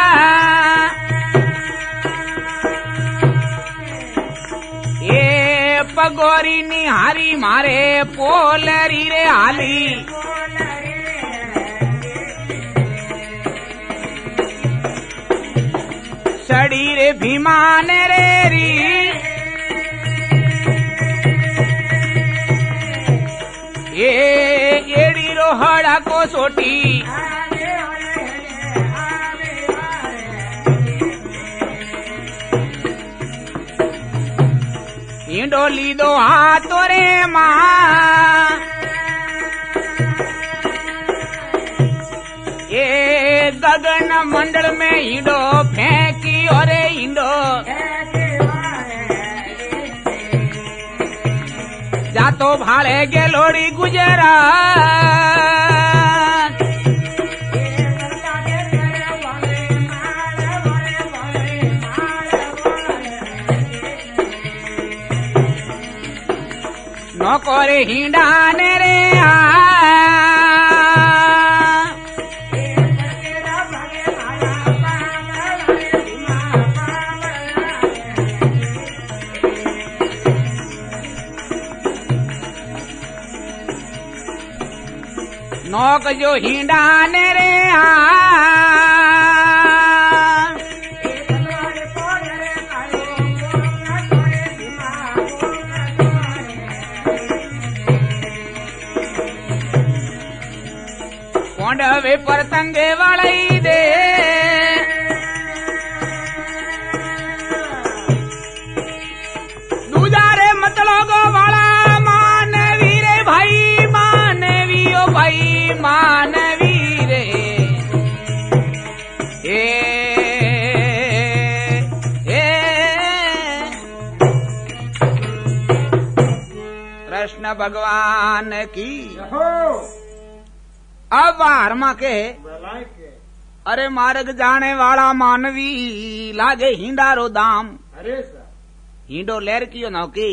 पगोरी निहारी मारे पोलरी रे हाली भीमा नरेरी ये एड़ी रोहड़ा को सोटी ईंडो लीदो हाथो रे मां ये गगन मंडल में ईंडो फेंकी और ईंडो जातो भाड़े गेलोड़ी गुजरात नौकर हिंडा ने रे नौक जो हिंडान रे आ कोंडवे पर तंगे वाली दे दूजारे मतलब वाला मानवी रे भाई मानवी ओ भाई मानवी रे ए कृष्ण भगवान की। अब बाहर माँ के अरे मार्ग जाने वाला मानवी लागे हिंडारो दाम अरे हिंडो लहर की नौकी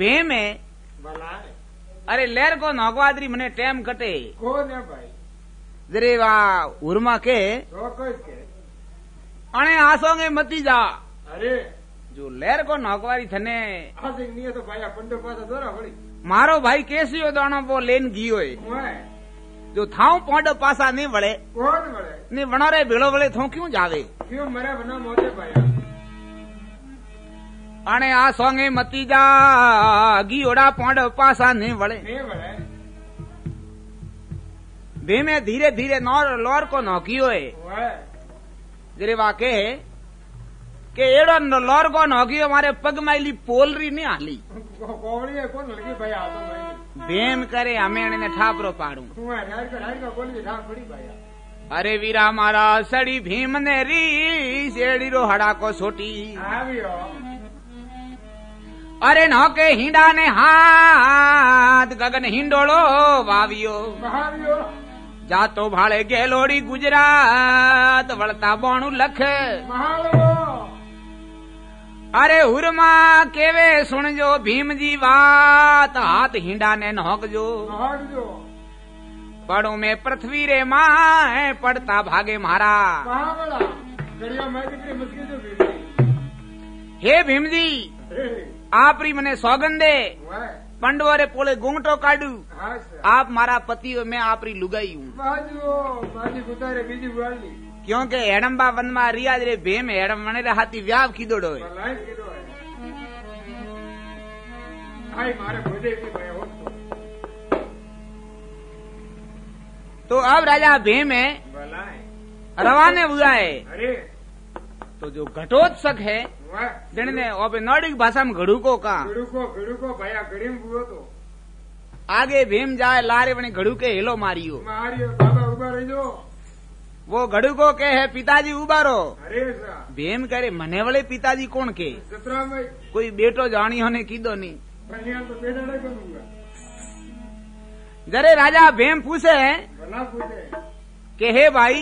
बे में अरे लहर को नौकवादरी मने टेम कटे कौन है भाई जरे वाह उर्मा के अने आसोंगे मती जा अरे जो लहर को नौकवारी थने नहीं तो भाई अपन तो पास दोरा पड़ी मारो भाई कैसी हो दाना वो लेन घी हो जो थाऊ पौडो पासा नहीं बड़े कौन बड़े नहीं बना रे बेड़ो बड़े थो क्यों जावे क्यों मरे बना मोते भाई अने आ सोंगे मती जा गीड़ा पौंड पासा नहीं वड़े बे में धीरे धीरे नौर लोर को नौकी होए जरे वाके के एड़ो लोर को नौकी हमारे पग माइली पोलरी नहीं आली बेम करे हमें ने ठापरो पाड़ू अरे वीरा मारा सड़ी भीम ने री सेड़ी रो हड़ा को सोटी अरे नौके हिंडा ने हाथ गगन हिंडोलो वावियो जातो भाड़े गेलोड़ी गुजरात वलता बोणु लख अरे हुरमा केवे सुन जो भीम जी बात हाथ हिंडा ने नौक जो पढ़ू में पृथ्वी रे मां पढ़ता भागे मारा हे भीम जी आप री मने सौगंदे पंडवरे पोले घूंघटो काडू आप मारा पति हो मैं आप री लुगाई हूँ क्योंकि हेडम्बा वनमा रियाज रे भेम हेडम मने रे हाथी व्याह की दौड़ो तो अब राजा भेम है रवाने हुआ है तो जो घटोत्सक है जिन्हें अब नॉर्डिक भाषा में घड़ूको का घड़ूको घड़ूको भैया घड़ी में बुओ तो आगे भीम जाए लारे बने घड़ू के हेलो मारियो मारियो बाबा उबा रही जो वो घड़ू को के है पिताजी उबारो अरे भीम करे मने वाले पिताजी कौन के कोई बेटो जानी होने की दो नहीं जरे राजा भीम पूछे के हे भाई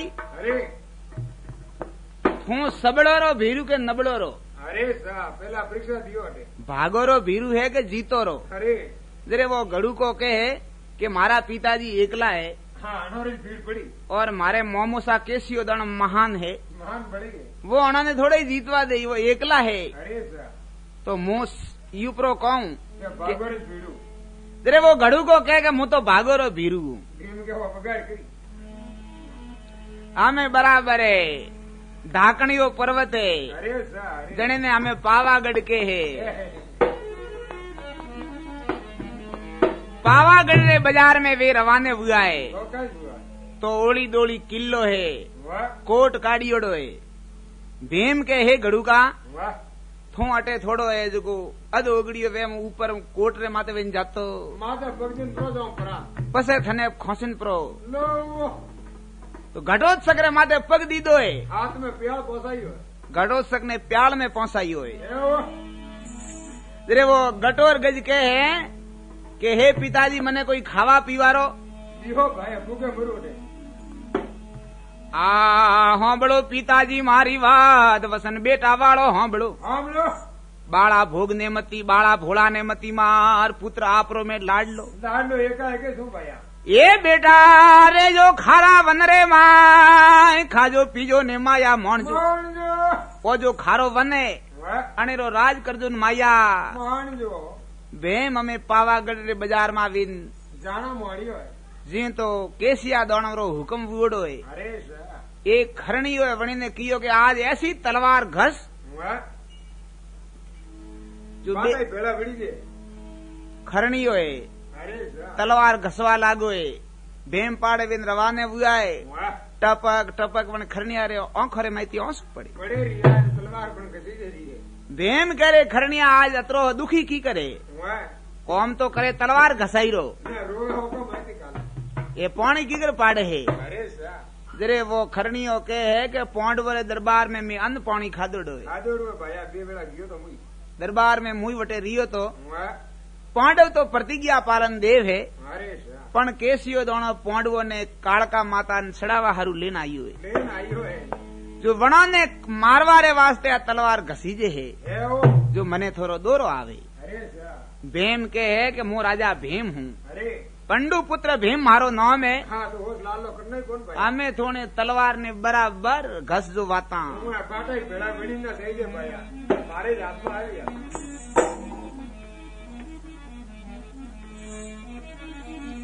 हूँ सबड़ो रो भीरू के नबड़ो रो अरे साहब पहला परीक्षा दियो भागो रो भीरू है के जीतो रो अरे जरे वो गड़ू को कहे कि मारा पिताजी एकला है हाँ, भीड़ पड़ी और मारे मोमोसा केसियो दान महान है महान बड़ी है। वो उन्होंने थोड़े जीतवा दे वो एकला है अरे तो मोस यूप्रो कहूँ जरे वो गड़ू को कहे के मुँह तो भागो रो भीरू हमें बराबर है ढाकणियों पर्वत है, जने ने हमें पावागढ़ के है। पावागढ़ रे बाजार में वे रवाने हुआ है तो ओली दोली किलो है, कोट काड़ियोड़ो है, भीम के है घड़ू का थो अटे थोड़ो है, जो अध ओगड़ियो वे ऊपर कोट रे माते वेन जातो पसे थने खोसिन प्रो तो घटोत्सक रे माथे पग दीदो है, हाथ में प्याल पहुंचाई हो, घटोत्सक ने प्याल में पहुंचाई हो। अरे वो घटोर गज के है के हे पिताजी मने कोई खावा पीवारो होंबड़ो पिताजी मारी बात वसन बेटा वालो होंबड़ो बाड़ा भोग ने मती बाड़ा भोला ने मती मार पुत्र आपरो में लाड लो लाड लो एका एके सु भाया ये बेटा रे जो खारा वन रे माय खाजो पीजो ने माया मानजो वो जो खारो वने अनेरो राज करजो न माया मानजो भेम हमें पावागढ़ रे बाजार मा विन जाना मोड़ियो है जी तो केसिया दानवरो हुकम वुडो है। अरे एक खरणियो है वणी ने कियो के आज ऐसी तलवार घस जो खरणियो है तलवार घसवा लागो है, भेम पाड़े बिन रवाने हुआ है, टपक टपक वन खरनिया रे ओंखरे माइती ओंस पड़ी बड़े रिया तलवार बन कसी दे रही है। भेम करे खरनिया आज अतरो दुखी की करे कौम तो करे तलवार घसाई रो ये पानी की कर पाड़े है। जरे वो खरनियो के है के पौंड वाले दरबार में मैं अंध पानी खादोड़ो दरबार में मुई वटे रियो तो पांडव तो प्रतिज्ञा पालन देव है पण केसियो दोनों पांडवों ने कालका माता ने सड़ावा हारू लेन आई हुए जो वणा ने मारवा रे वास्ते आ तलवार घसीजे है जो मने थोरो दोरो आवे। भीम के है कि मु राजा भीम हूँ, पंडू पुत्र भीम मारो नाम है, हमें थोड़े तलवार ने बराबर घस जो वाता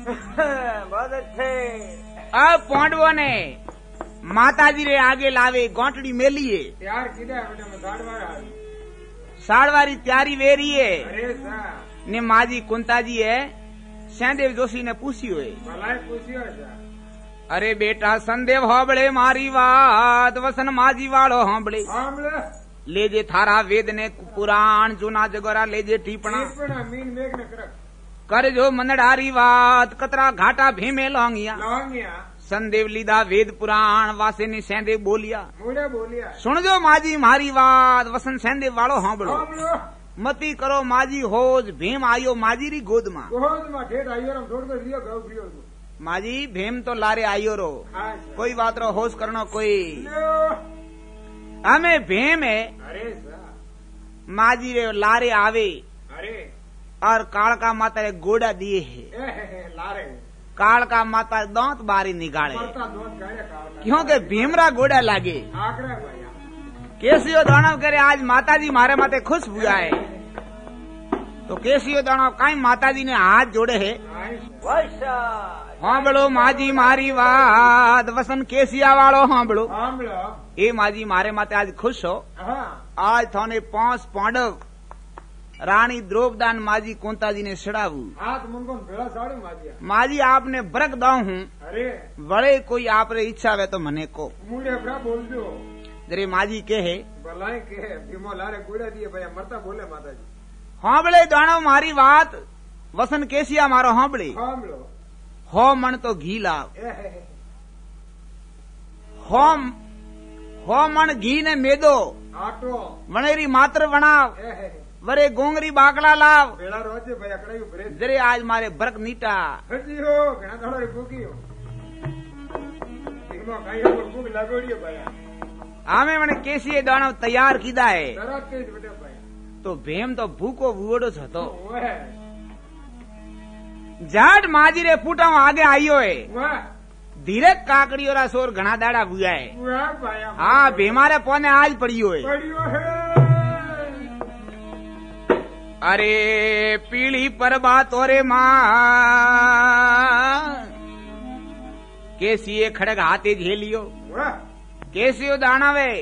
बहुत अच्छे। अब पांडवों ने माताजी रे आगे लावे गोटड़ी मेलिए तैयार साड़वारी तैयारी वेरी है ने माजी कुंता जी है सहदेव जोशी ने पूछी हुए अरे बेटा संदेव होबड़े मारी बात वसन माजी वालो होबड़े ले जे थारा वेद ने पुराण जुना जगोरा ले जे टीपना कर जो मनडारी बात कतरा घाटा भीमे लौंगिया संदेव लीदा वेद पुराण वासे ने सहदेव बोलिया बोलिया सुन जो माजी मारी बात वसन सहदेव वालो हाँ बड़ो मती करो माजी होज भीम आयो माजी री गोद मा माजी भीम तो लारे आयो रो कोई बात रो होश करनो कोई हमें भीम है माजी रे लारे आवे और कालका माता रे गोड़ा दिए है कालका माता दांत बारी निकाले क्योंकि भीमरा गोड़ा लागे केसियो दानव करे आज माताजी मारे माते खुश हुआ है तो केसियो दानव काई माताजी ने हाथ जोड़े है हाँ बड़ो माजी मारी बात वसन केसिया वालो हाँ बड़ो ए माजी मारे माते आज खुश हो आज थाने पांच पांडव रानी द्रौपदान माजी कोंता जी ने सड़ावू माजी आपने ब्रक दाऊ हूँ बड़े कोई आप रे इच्छा वे तो मने को बोल दो जरे माजी के है बलाए के है भीमो लारे गोड़ा दिए भैया मरता बोले माताजी हाँ बड़े दाणो मारी बात वसन केसिया मारो हाँ बड़े हो मन तो घी लाव होम हो मन घी ने मेदो आटो वनेरी मात्र बनाव वरे गोंगरी बाकला लाव जरे आज मारे बरक नीटा आमे मने केसी दानव तैयार कीधा है तो भेम तो भूको भूवड़ो छतो जाट माजी रे फूटाओ आगे आयो है धीरे काकड़ियों रा सोर घना दाड़ा भूया है हाँ भेमारे पौने आज पड़ियो है। अरे पीली पर बात और मां कैसी खड़ग हाथे झेलियो केसियो दाणावे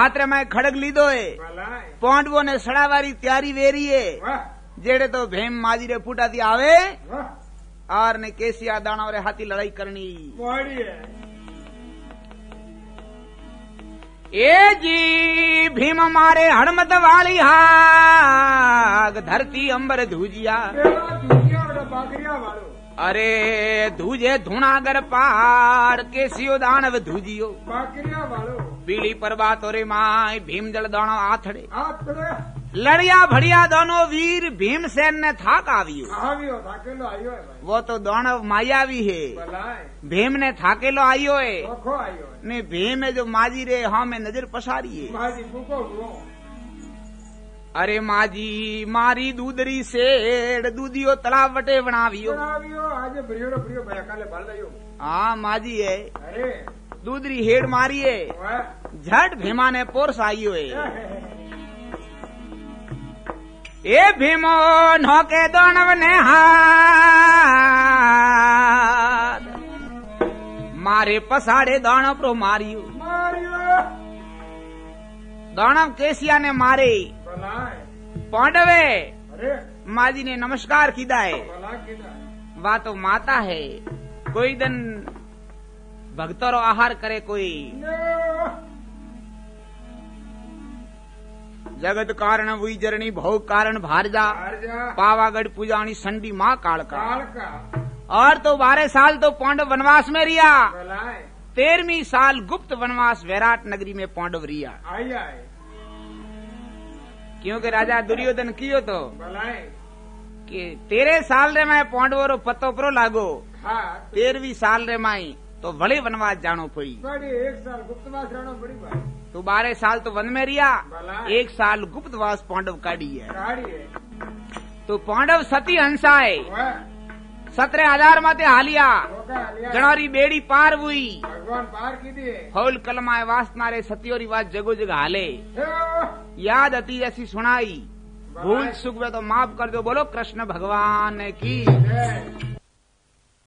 आत्र में खड़ग लीधो है पौंडवो ने सड़ावारी त्यारी वेरी है जेड़े तो भेम माजी रे फूटा थी आवे आर ने केसिया दाणा रे हाथी लड़ाई करनी ए जी भीम मारे हड़मत वाली हाग धरती अंबर धूजिया अरे धूजे धुनागर पार केसियो दानव धूजियो पीली पर्वत रे माय भीम जल दाना आथड़े लड़िया भड़िया दोनों वीर भीमसेन ने थाक आवियो वो तो दानव मायावी है भीम ने थाकेलो आयो है ने भीम है जो माजी रे हाँ में नजर पसारी है अरे माजी मारी दूधरी सेड़ दूधियो तलाव वटे बनावियो हाँ माजी है दूधरी हेड़ मारी है झट भीमा ने पोर्स आयो है ए भीमो नौके दानव ने हाथ मारे पसाड़े दानव प्रो मारियो दानव केसिया ने मारे पांडवे माजी ने नमस्कार कीधा है वा तो माता है कोई दिन भक्तरो आहार करे कोई जगत कारण हुई जरणी भोग कारण भारजा पावागढ़ पूजाणी संडी माँ कालका और तो बारह साल तो पांडव वनवास में रिया तेरहवीं साल गुप्त वनवास वैराट नगरी में पांडव रिया क्योंकि राजा दुर्योधन कियो तो कि तेरह साल रे मैं पांडवों रो पतो परो लागो तेरहवीं साल रे माई तो बड़े वनवास जानो पड़ी एक साल गुप्तवास रहना पड़ी तो बारह साल तो वन में रिया एक साल गुप्तवास पांडव काढ़ी है तो पांडव सती हंसा है सत्रह हजार माते हालिया जनौरी बेड़ी पार हुई भगवान पार की दी फौल कलमाए वासना रे सत्योरी वास जगो जगह हाले याद अति जैसी सुनाई भूल सुख में तो माफ कर दो बोलो कृष्ण भगवान की।